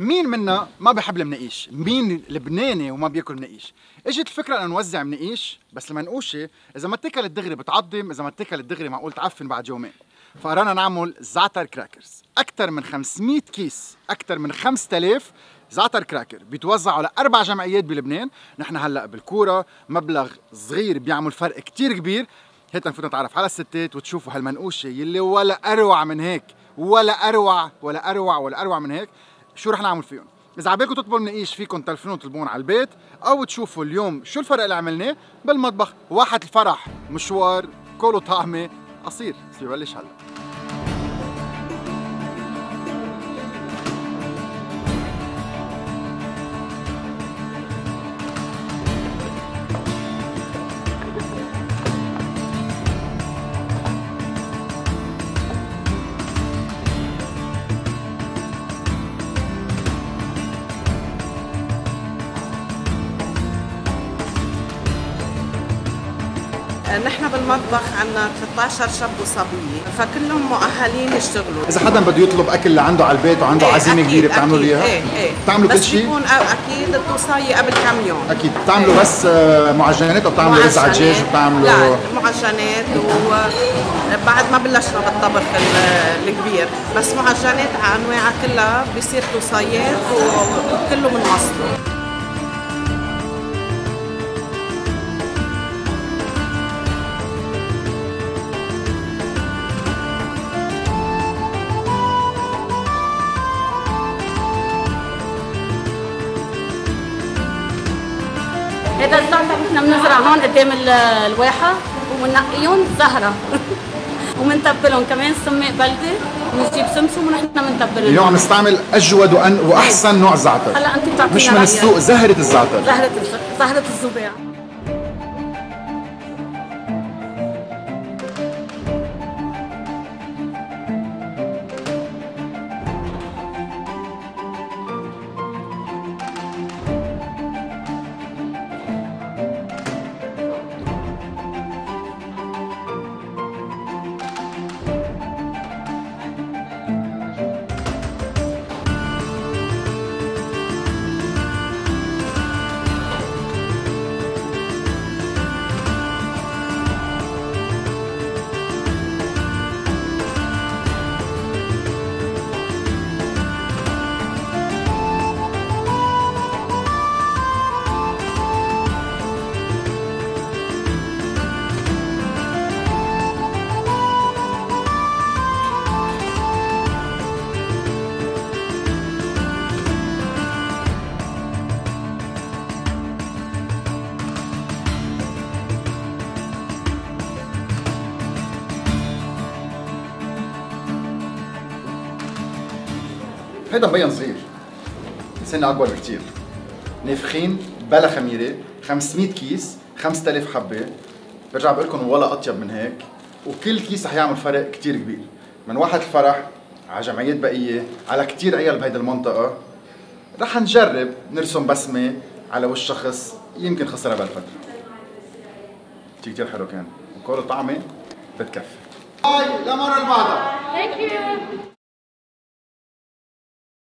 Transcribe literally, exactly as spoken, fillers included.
مين منا ما بحب المناقيش؟ مين لبناني وما بياكل مناقيش؟ اجت الفكره انه نوزع مناقيش، بس المنقوشه اذا ما اتكلت دغري بتعضم، اذا ما اتكلت دغري معقول تعفن بعد يومين. فقررنا نعمل زعتر كراكرز، اكثر من خمسمية كيس، اكثر من خمسة آلاف زعتر كراكر بيتوزعوا لاربع جمعيات بلبنان. نحن هلا بالكوره مبلغ صغير بيعمل فرق كثير كبير. هيك نفوت نتعرف على الستات وتشوفوا هالمنقوشه يلي ولا اروع من هيك، ولا اروع ولا اروع ولا اروع من هيك. شو رح نعمل فيهم؟ إذا عبالكم تطلبوا مناقيش فيكم تلفنوا تطلبون على البيت، أو تشوفوا اليوم شو الفرق اللي عملناه بالمطبخ. واحة الفرح، مشوار كول وطعمة قصير، بس ببلش هلا. نحن بالمطبخ عندنا ثلاثة عشر شاب وصبيه، فكلهم مؤهلين يشتغلوا. اذا حدا بده يطلب اكل لعنده على البيت وعنده ايه عزيمه كبيره بتعملوا اياها؟ ايه ايه بتعملوا كل شيء؟ بس بيكون اكيد التوصايه قبل كم يوم. اكيد بتعملوا ايه. بس معجنات او بتعملوا رز على الدجاج وبتعملوا؟ لا معجنات، وبعد ما بلشنا بالطبخ الكبير، بس معجنات على انواعها كلها بصير توصايات وكله من مصر. هذا الزعتر نحن بنزرع هون قدام الواحه وبننقيهم زهره وبنتبلهم كمان سماق بلدي وبنجيب سمسم ونحن بنتبلهم. اليوم عم نستعمل اجود وأن واحسن نوع زعتر. هلا انت بتعطينا مش من السوق، زهره الزعتر، زهره زهره الزباع. هيدا مبين صغير، سنة أكبر بكتير. نافخين بلا خميرة، خمسمية كيس، خمسة آلاف حبة، برجع بقول لكم ولا أطيب من هيك، وكل كيس رح يعمل فرق كتير كبير. من واحة الفرح على جمعيات بقية، على كتير عيال بهيدي المنطقة. رح نجرب نرسم بسمة على وش شخص يمكن خسرها بهالفترة. كتير كتير حلو كان، وكل طعمة بتكفي. هاي للمرة اللي بعدها.